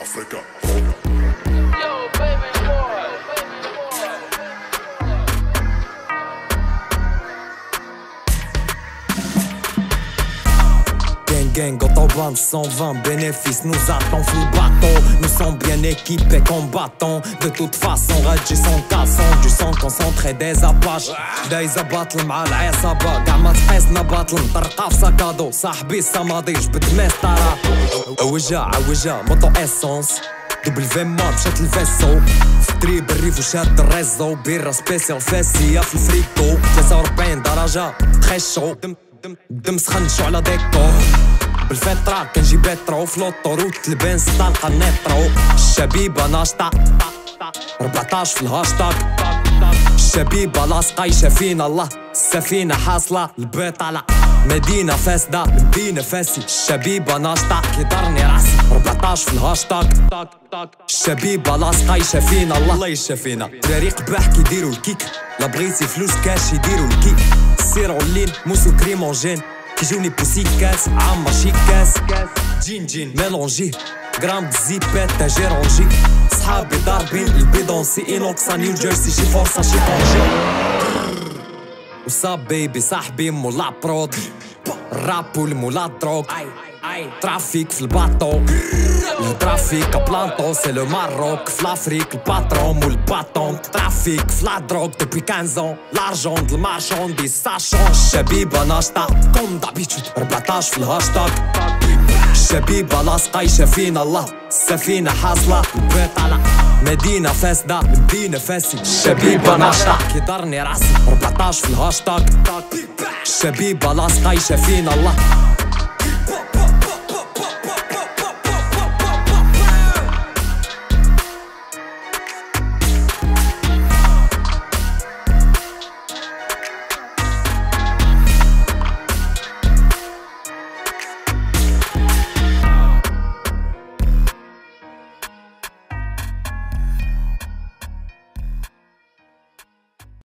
Africa. Yo, baby boy. Gang, autobahn 120, bénéfice nous attend, flou bâton. Nous sommes bien équipés, combattants. De toute façon, Raji son tasson. Du sang concentré des apaches. دايزة باطل مع العصابة. كاع ما تحسنا باطل. طرقة في ساكادو. صاحبي الصمادي جبد ميس طرا. وجا عوجا موطو اسونس. دبل في ما مشات الفيسو. في التريب الريف وشاد الريزو. بيرا سبيسيال فاسية في الفريكو. 43 درجة تخشو. دم سخن شو على ديكور بالفترة كنجيب بيترو فلوطو روت البنز طالقة نيترو الشبيبة ناشطة 14 في الهاشتاج الشبيبة لاصقة يشافينا الله السفينة حاصلة البيت طالع مدينة فاسدة مدينة فاسي الشبيبة ناشطة كيضرني راسي 14 في الهاشتاج الشبيبة لاصقة يشافينا الله يشافينا دراري قباح كيديرو الكيك لا بغيتي فلوس كاش يديرو الكيك سيرو اللين موسو كريمونجين كيجوني بوسيكاس عامة شيكاس جين ميلونجيه غرام بزيبات تاجير اونجي صحابي ضاربين البيدونسي انوكسا نيو جيرسي شي فرصة شي طونجي وصاب بيبي صاحبي مولا برود الراب والمولا دروك ترافيك في الباطو الترافيك بلانطو سي لو ماروك في لافريك الباترون والباتون ترافيك في لا دروك دوبوي 15 لارجون د المارشون دي ساشون الشبيبة ناشطة كوم دابيتود 14 في الهاشتاج الشبيبة لاصقة يشافينا الله السفينة حاصلة البيت طالع مدينة فاسدة مدينة فاسي الشبيبة ناشطة كيضرني راسي 14 في الهاشتاج الشبيبة لاصقة يشافينا الله